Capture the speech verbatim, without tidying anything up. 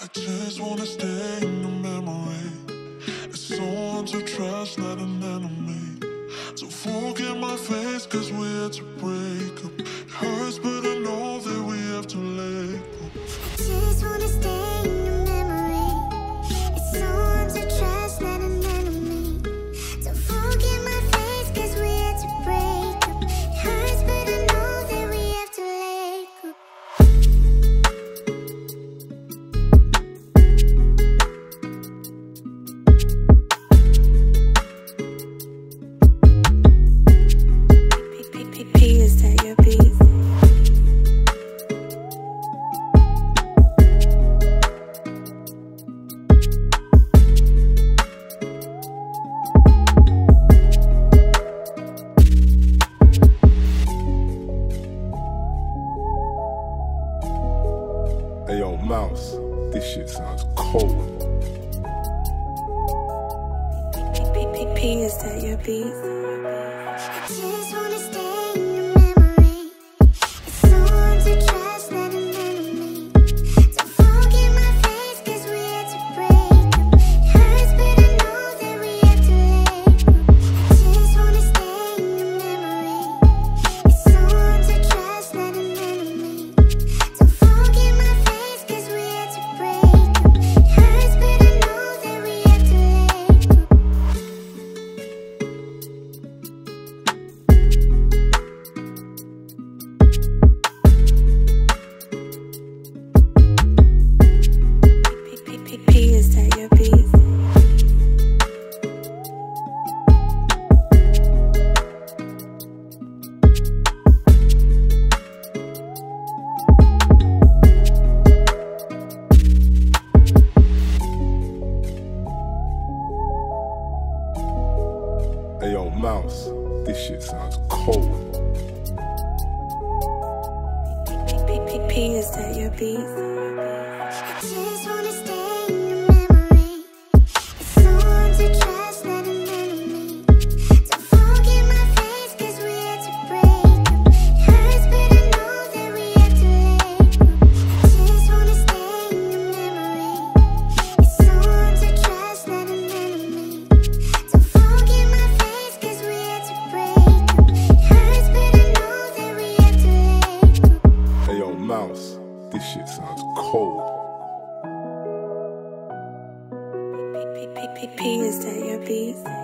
I just wanna stay in the memory. It's someone to trust, not an enemy. So forget my face, cause we had to break up. It hurts, but I know that we have to let go. I just wanna stay in the memory. It's someone to trust, not an enemy. So forget my face, cause we had to break up. It hurts, but I know that we have to let go. Yo, Mouse, this shit sounds cold. P P P is that your beat? I just wanna stay in your memory. It's someone to trust, not an enemy. Don't forget my face, cause we had to break up. It hurts, but I know that we have to let go. I just wanna stay in your memory. It's someone to trust, not an enemy. Forget my face, cause we had to break up. It hurts, but I know that we have to let go. P P P is that your beat? Hey, yo, Mouse, this shit sounds cold. P P P is that your beat? I just wanna stay in your memory. It's someone to trust, not an enemy. Don't forget my face, cause we had to break up. It hurts, but I know that we have to let go. I just wanna stay in your memory. It's someone to trust, not an enemy. Don't forget my face, cause we had to break up. It hurts, but I know that we have to let go. Hey, yo, Mouse, this shit sounds cold. P P P is that your beat?